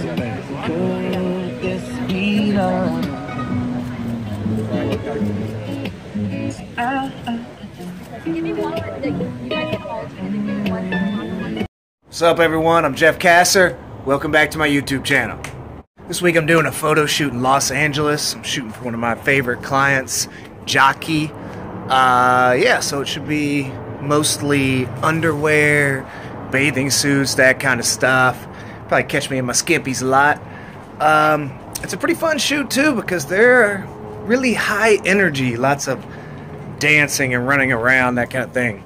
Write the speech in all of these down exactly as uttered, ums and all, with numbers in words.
Could this be love? What's up, everyone? I'm Jeff Kasser. Welcome back to my YouTube channel. This week I'm doing a photo shoot in Los Angeles. I'm shooting for one of my favorite clients, Jockey. Uh, yeah, so it should be mostly underwear, bathing suits, that kind of stuff. Probably catch me in my skimpies a lot. Um, it's a pretty fun shoot too because they're really high energy, lots of dancing and running around, that kind of thing.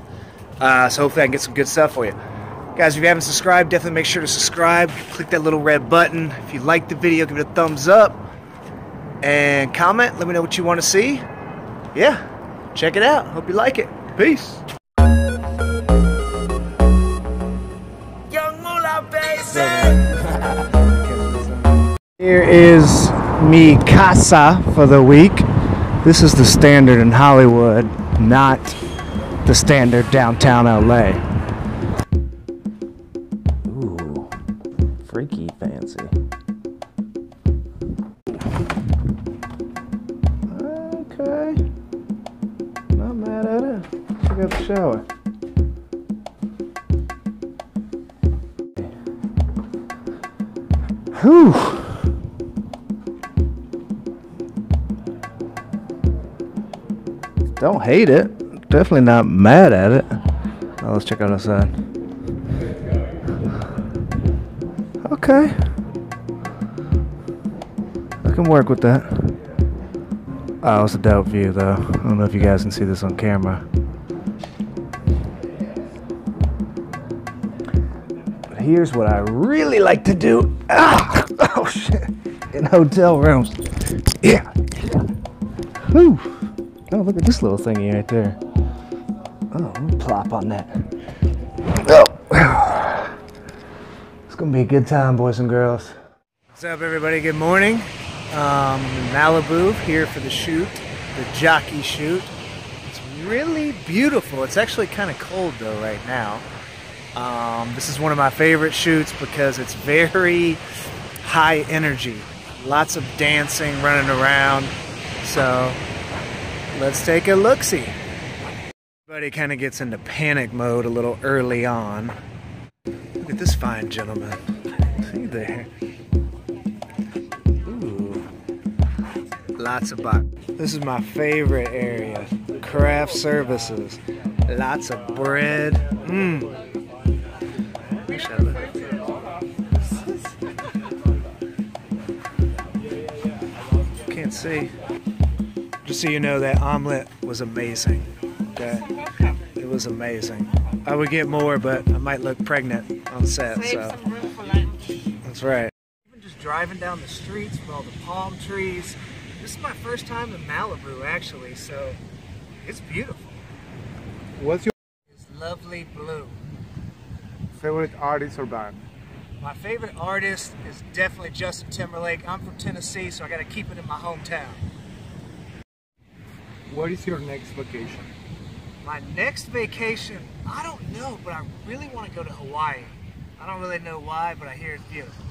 Uh, so hopefully I can get some good stuff for you. Guys, if you haven't subscribed, definitely make sure to subscribe. Click that little red button. If you like the video, give it a thumbs up and comment. Let me know what you want to see. Yeah, check it out. Hope you like it. Peace. Here is mi casa for the week. This is the standard in Hollywood, not the standard downtown L A. Ooh, freaky fancy. Okay, not mad at it. Check out the shower. Whew. Don't hate it. Definitely not mad at it. Now let's check out outside. Okay. I can work with that. Oh, it's a dope view though. I don't know if you guys can see this on camera. Here's what I really like to do. Ah, oh shit! In hotel rooms. Yeah. Whew. Oh, look at this little thingy right there. Oh, we'll plop on that. Oh. It's gonna be a good time, boys and girls. What's up, everybody? Good morning. Um, in Malibu, here for the shoot, the Jockey shoot. It's really beautiful. It's actually kind of cold though right now. Um, this is one of my favorite shoots because it's very high energy. Lots of dancing, running around. So let's take a look-see. Everybody kind of gets into panic mode a little early on. Look at this fine gentleman. See there. Ooh. Lots of box. This is my favorite area. Craft services. Lots of bread. Mmm. Can't see. Just so you know, that omelet was amazing. Okay, it was amazing. I would get more, but I might look pregnant on set. Save so some room for lunch. That's right. Even just driving down the streets with all the palm trees. This is my first time in Malibu, actually, so it's beautiful. What's your? It's lovely blue. Favorite artist or band? My favorite artist is definitely Justin Timberlake. I'm from Tennessee, so I gotta keep it in my hometown. What is your next vacation? My next vacation, I don't know, but I really want to go to Hawaii. I don't really know why, but I hear it's beautiful.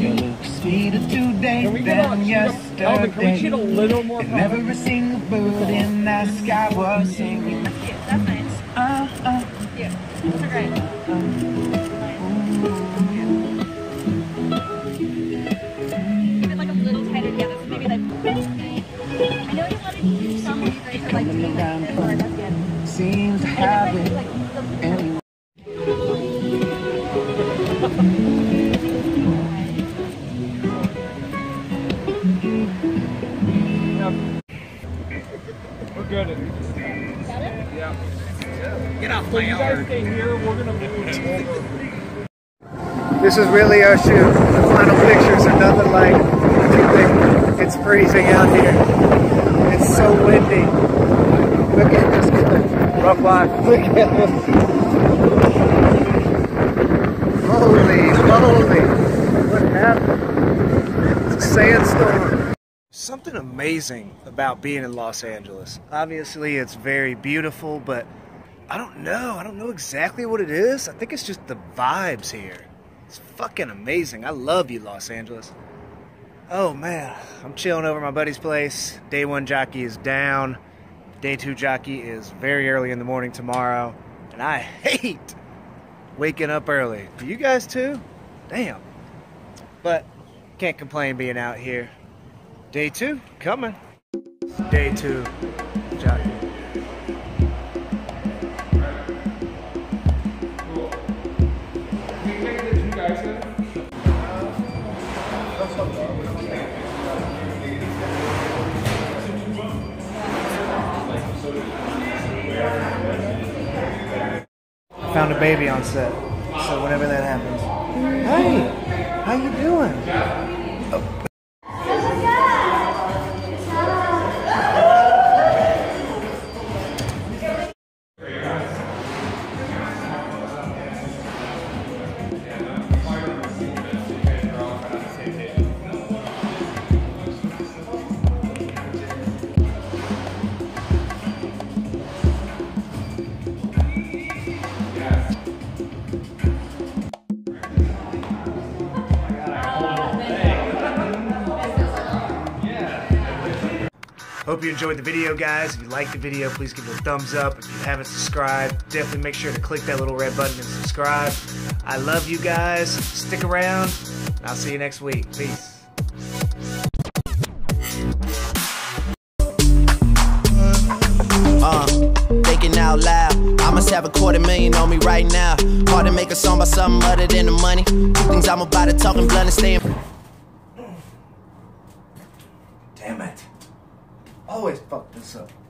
You look sweeter today than yesterday. Elvin, can we get a little more? Never seen the bird in the sky was singing. Yeah, that's nice. Uh, uh. Yeah. These are great. Keep it like a little tighter together, so maybe like... I know you wanted to do something that you could like do like this or that's good. Seems to have it. We're good at it. Got it? Yeah. Get off my yard. This is really our shoot. The final pictures are nothing like. It's freezing out here. It's so windy. Look at this guy. Rough line. Look at this. Holy, holy. What happened? It's a sandstorm. Something amazing about being in Los Angeles. Obviously, it's very beautiful, but I don't know. I don't know exactly what it is. I think it's just the vibes here. It's fucking amazing. I love you, Los Angeles. Oh, man. I'm chilling over at my buddy's place. Day one Jockey is down. Day two Jockey is very early in the morning tomorrow. And I hate waking up early. Do you guys too? Damn. But can't complain being out here. Day two coming. Day two Jockey. I found a baby on set, so whenever that happens. Hey, how you doing? Oh. Hope you enjoyed the video, guys. If you liked the video, please give it a thumbs up. If you haven't subscribed, definitely make sure to click that little red button and subscribe. I love you guys. Stick around, and I'll see you next week. Peace. Out loud. I must have a quarter million on me right now. Hard to make a song by something other than the money. Two things I'm about to talk and blunt and stay. Damn it. Always fuck this up.